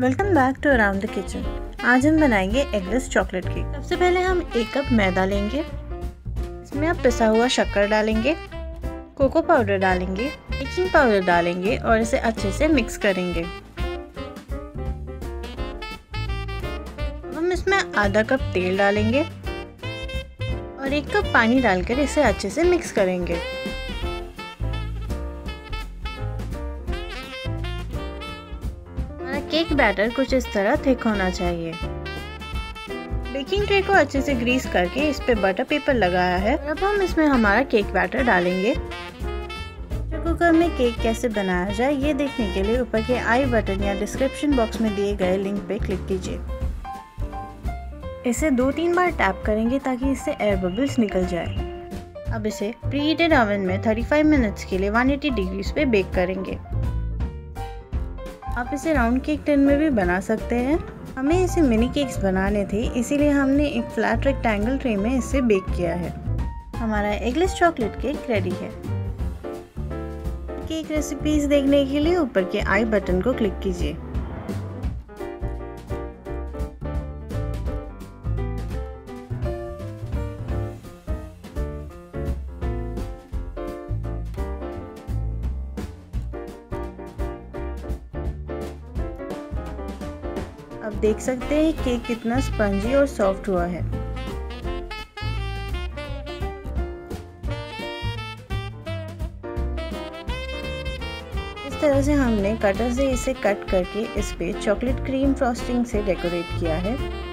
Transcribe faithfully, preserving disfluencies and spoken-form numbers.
Welcome back to around the kitchen. आज हम बनाएंगे एगलेस चॉकलेट केक। सबसे पहले हम एक कप मैदा लेंगे, इसमें आप पिसा हुआ शक्कर डालेंगे, कोको पाउडर डालेंगे, बेकिंग पाउडर डालेंगे और इसे अच्छे से मिक्स करेंगे। हम इसमें आधा कप तेल डालेंगे और एक कप पानी डालकर इसे अच्छे से मिक्स करेंगे। केक बैटर कुछ इस तरह थिक होना चाहिए। बेकिंग ट्रे को अच्छे से ग्रीस करके इस पे बटर पेपर लगाया है। अब हम इसमें हमारा केक बैटर डालेंगे। कुकर में केक कैसे बनाया जाए ये देखने के लिए ऊपर के आई बटन या डिस्क्रिप्शन बॉक्स में दिए गए लिंक पे क्लिक कीजिए। इसे दो तीन बार टैप करेंगे ताकि इससे एयर बबल्स निकल जाए। अब इसे प्री हीटेड ओवन में थर्टी फाइव मिनट्स के लिए वन एटी डिग्रीज पे बेक करेंगे। आप इसे राउंड केक टिन में भी बना सकते हैं। हमें इसे मिनी केक्स बनाने थे, इसीलिए हमने एक फ्लैट रेक्टेंगल ट्रे में इसे बेक किया है। हमारा एगलेस चॉकलेट केक रेडी है। केक रेसिपीज देखने के लिए ऊपर के आई बटन को क्लिक कीजिए। आप देख सकते हैं केक कितना स्पंजी और सॉफ्ट हुआ है। इस तरह से हमने कटर से इसे कट करके इस पे चॉकलेट क्रीम फ्रॉस्टिंग से डेकोरेट किया है।